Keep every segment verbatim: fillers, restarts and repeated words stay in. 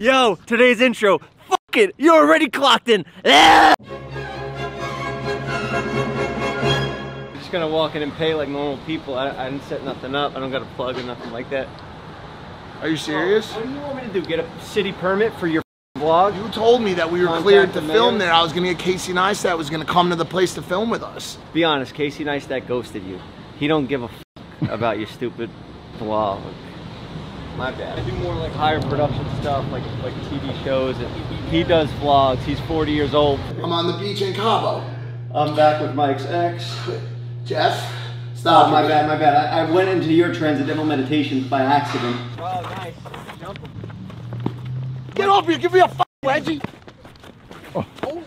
Yo, today's intro, fuck it, you're already clocked in. Ah! I'm just gonna walk in and pay like normal people. I, I didn't set nothing up. I don't got a plug or nothing like that. Are you serious? What do you want me to do? Get a city permit for your vlog? You told me that we were Contact cleared to the film there. I was gonna get Casey Neistat was gonna come to the place to film with us. Be honest, Casey Neistat ghosted you. He don't give a fuck about your stupid vlog. My bad. I do more like higher production stuff, like like T V shows. And he does vlogs. He's forty years old. I'm on the beach in Cabo. I'm back with Mike's ex. Jeff, stop. Oh, my bad, my bad. I, I went into your transcendental meditations by accident. Wow, nice. Jump. Get off here! Give me a fucking wedgie. Oh. Oh.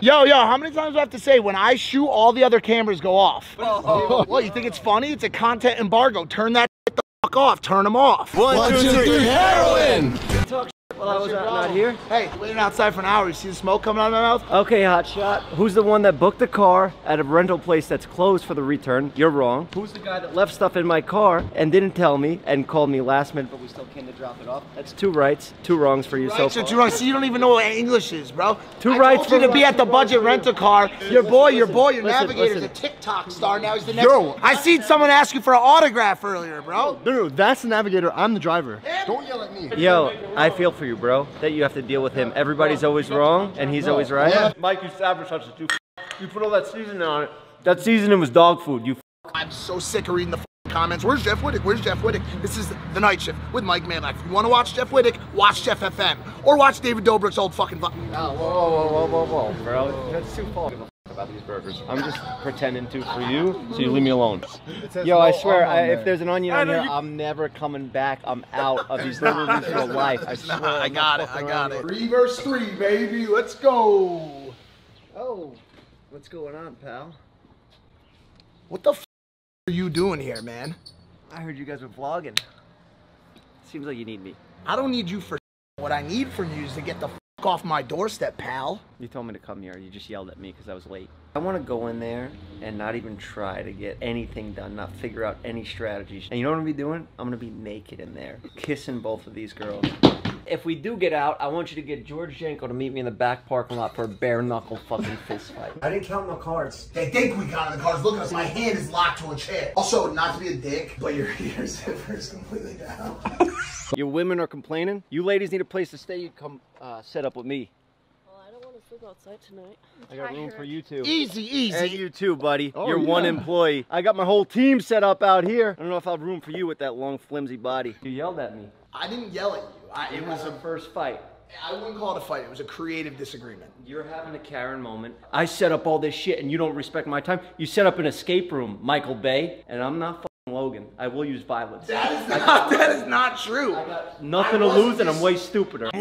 Yo, yo, how many times do I have to say, when I shoot, all the other cameras go off? Oh, oh. Well, you think it's funny? It's a content embargo. Turn that the fuck off. Turn them off. One, One two, two, three, three. Heroin! Talk shit while I was out, not here. Hey, waiting outside for an hour. You see the smoke coming out of my mouth? Okay, hot shot. Who's the one that booked the car at a rental place that's closed for the return? You're wrong. Who's the guy that left stuff in my car and didn't tell me and called me last minute, but we still came to drop it off? That's two rights, two wrongs for you so far. Two rights. See, you don't even know what English is, bro. Two rights for you to be at the budget rental car. Your boy, your boy, your navigator's a TikTok star. Now he's the next one. I seen someone ask you for an autograph earlier, bro. Dude, that's the navigator. I'm the driver. Don't yell at me. Yo, I feel for you, bro, that you have to deal with him. Everybody's always wrong, and he's always right. Yeah. Mike, you sabotaged it too. You put all that seasoning on it. That seasoning was dog food, you I'm so sick of reading the comments. Where's Jeff Wittek? Where's Jeff Wittek? This is The Night Shift with Mike Malak. If you want to watch Jeff Wittek, watch Jeff F M. Or watch David Dobrik's old fucking vlog. Oh, whoa, whoa, whoa, whoa, whoa, bro. That's too far. About these burgers. I'm just pretending to for you, so you leave me alone. Yo, no I swear, I, there. if there's an onion on here, you... I'm never coming back. I'm out of these little movies for life. I swear. I got it, I got it. Three verse three, baby. Let's go. Oh, what's going on, pal? What the f are you doing here, man? I heard you guys were vlogging. Seems like you need me. I don't need you for what I need from you is to get the f off my doorstep, pal. You told me to come here. You just yelled at me because I was late. I want to go in there and not even try to get anything done, not figure out any strategies. And you know what I'm going to be doing? I'm going to be naked in there, kissing both of these girls. If we do get out, I want you to get George Janko to meet me in the back parking lot for a bare-knuckle fucking fist fight. I didn't count my cards. They think we counted the cards. Look at us. My hand is locked to a chair. Also, not to be a dick, but your your zipper is completely down. Your women are complaining. You ladies need a place to stay. You come uh, set up with me. Well, I don't want to sleep outside tonight. I got room for you two. Easy, easy. And you too, buddy. Oh, you're yeah. one employee. I got my whole team set up out here. I don't know if I have room for you with that long, flimsy body. You yelled at me. I didn't yell at you. I, it was a first fight. I wouldn't call it a fight. It was a creative disagreement. You're having a Karen moment. I set up all this shit and you don't respect my time. You set up an escape room, Michael Bay, and I'm not fucking Logan. I will use violence. That is not, that is not true. I got nothing to lose and I'm way stupider. To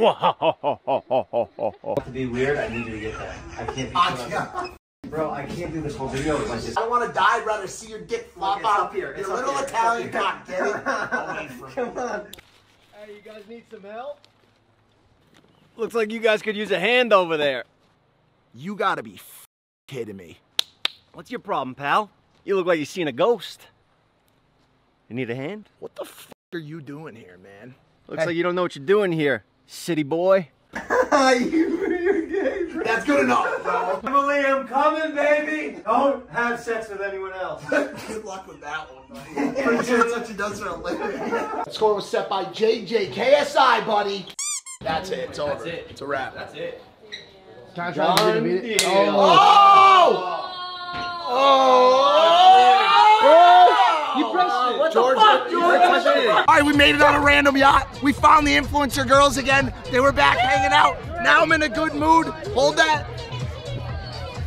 be weird, I need you to get that. I can't be uh, yeah. Bro, I can't do this whole video with my sister. I want to die. I'd rather see your dick flop out here. You're a little Italian cock, get it away from me. Come on. Hey, you guys need some help? Looks like you guys could use a hand over there. You gotta be f kidding me. What's your problem, pal? You look like you've seen a ghost. You need a hand? What the f are you doing here, man? Looks hey. like you don't know what you're doing here, city boy. you, gay, bro. That's good enough, bro. Emily, I'm coming, baby. Don't have sex with anyone else. Good luck with that one, buddy. Pretty sure that's what she does for a living. Score was set by J J K S I, buddy. That's it. It's over. That's it. It's a wrap. That's it. Can I try to beat it? Oh! Oh! Oh! You pressed it. What the fuck, George? All right, we made it on a random yacht. We found the influencer girls again. They were back hanging out. Now I'm in a good mood. Hold that.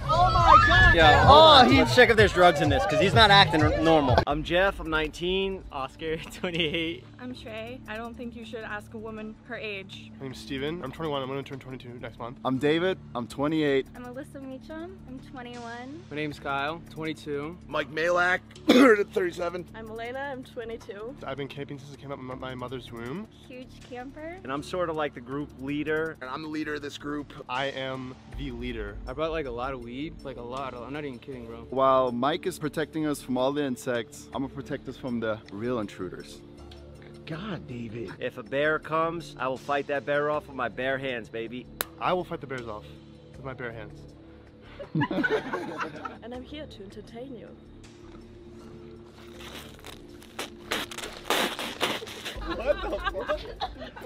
Oh my God. Yeah. Oh, he check if there's drugs in this, because he's not acting normal. I'm Jeff, I'm nineteen, Oscar, twenty-eight. I'm Shay. I don't think you should ask a woman her age. My name's Steven. I'm twenty-one. I'm gonna turn twenty-two next month. I'm David. I'm twenty-eight. I'm Alyssa Meacham. I'm twenty-one. My name's Kyle. twenty-two. Mike Malak. thirty-seven. I'm Elena. I'm twenty-two. I've been camping since I came out of my mother's womb. Huge camper. And I'm sort of like the group leader. And I'm the leader of this group. I am the leader. I brought like a lot of weed. Like a lot. I'm not even kidding, bro. While Mike is protecting us from all the insects, I'm gonna protect us from the real intruders. God, David. If a bear comes, I will fight that bear off with my bare hands, baby. I will fight the bears off with my bare hands. And I'm here to entertain you. What the fuck?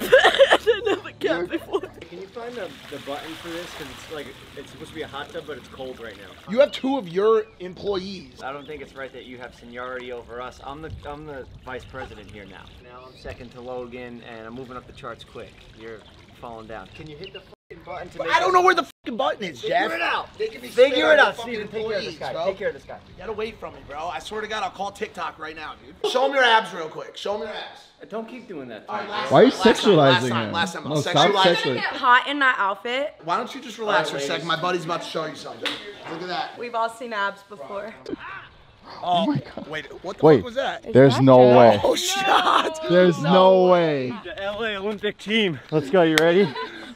I never got before. Can you find the, the button for this? Because it's like, it's supposed to be a hot tub, but it's cold right now. You have two of your employees. I don't think it's right that you have seniority over us. I'm the I'm the vice president here now. Now I'm second to Logan, and I'm moving up the charts quick. You're falling down. Can you hit the fucking button to make I don't know where the fucking button is, Jeff. Figure it out. They can be figure it out, Steven. Take care of this guy. Bro. Take care of this guy. Get away from me, bro. I swear to God, I'll call TikTok right now, dude. Show me your abs real quick. Show me your abs. Don't keep doing that. Right, why are you sexualizing him? Last time, last time. No, sexualizing. Get hot in that outfit. Why don't you just relax right, for a second? My buddy's about to show you something. Look at that. We've all seen abs before. Oh, oh my God. Wait, what the wait, fuck was that? Is there's that no way. Oh, shot. No. There's no, no way. The L A Olympic team. Let's go. You ready?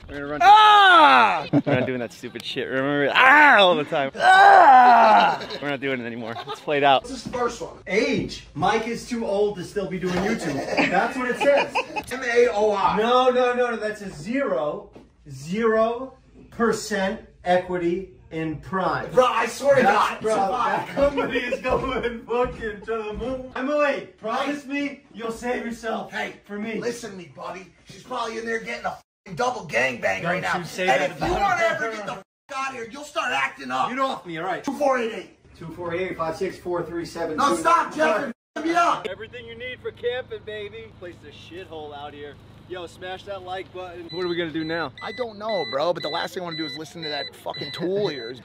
We're gonna run. Ah! We're not doing that stupid shit. Remember? Ah! All the time. Ah! We're not doing it anymore. It's played out. This is the first one. Age. Mike is too old to still be doing YouTube. That's what it says. M A O I. No, no, no, no. That's a zero, zero percent equity in Prime. Bro, I swear to God, bro, that company is going fucking to the moon. Emily, promise me you'll save yourself. Hey, for me. Listen to me, buddy. She's probably in there getting a double gangbang right now. And if you don't ever get the f out of here, you'll start acting up. You know off me, all right? two four eight eight. two four eight eight five six four three seven. No, stop, Jeff. Me up. Everything you need for camping, baby. Place the shithole out here. Yo, smash that like button. What are we gonna do now? I don't know, bro, but the last thing I wanna do is listen to that fucking tool of yours.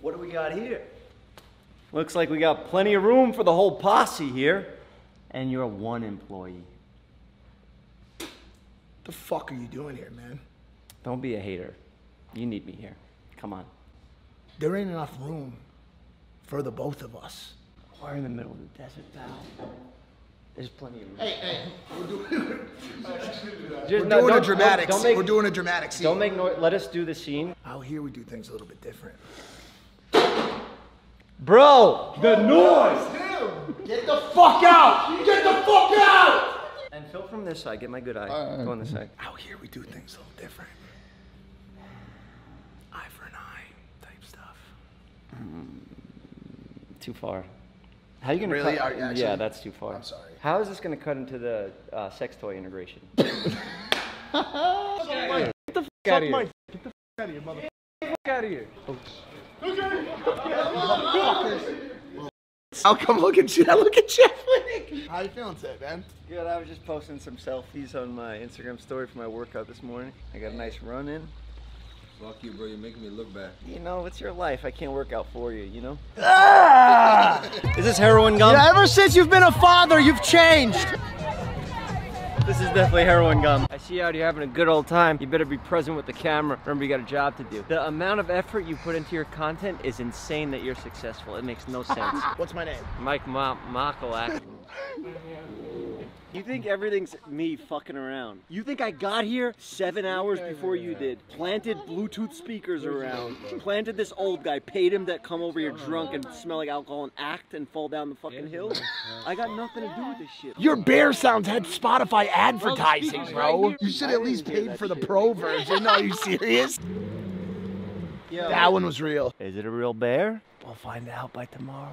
What do we got here? Looks like we got plenty of room for the whole posse here. And you're one employee. The fuck are you doing here, man? Don't be a hater. You need me here. Come on. There ain't enough room for the both of us. We're in the middle of the desert, pal. There's plenty of room. Hey, hey, we're doing, Just, we're no, doing a dramatic don't, don't make, We're doing a dramatic scene. Don't make noise. Let us do the scene. Out here, we do things a little bit different. Bro, the noise! Get the fuck out! Get the fuck out! And fill from this side. Get my good eye. Uh, Go on this side. Out here, we do things a little different. Eye for an eye type stuff. Mm, too far. How are you gonna really? Cut? Are you actually? Yeah, that's too far. I'm sorry. How is this gonna cut into the uh, sex toy integration? Get the fuck out of here! Get the fuck out of here, mother! Get the fuck out of here! Okay. I'll come look at you. I look at Jeff Wittek. How you feeling today, man? Good. I was just posting some selfies on my Instagram story for my workout this morning. I got a nice run in. Fuck you, bro. You're making me look bad. You know, it's your life. I can't work out for you, you know? Ah! Is this heroin gum? Yeah, ever since you've been a father, you've changed. This is definitely heroin gum. I see you out here having a good old time. You better be present with the camera. Remember, you got a job to do. The amount of effort you put into your content is insane that you're successful. It makes no sense. What's my name? Mike Malak. You think everything's me fucking around. You think I got here seven hours before you did, planted Bluetooth speakers around, planted this old guy, paid him to come over here drunk and smell like alcohol and act and fall down the fucking hill? I got nothing to do with this shit. Your bear sounds had Spotify advertising, bro. You should at least pay for the pro version. Are you serious? That one was real. Is it a real bear? We'll find out by tomorrow.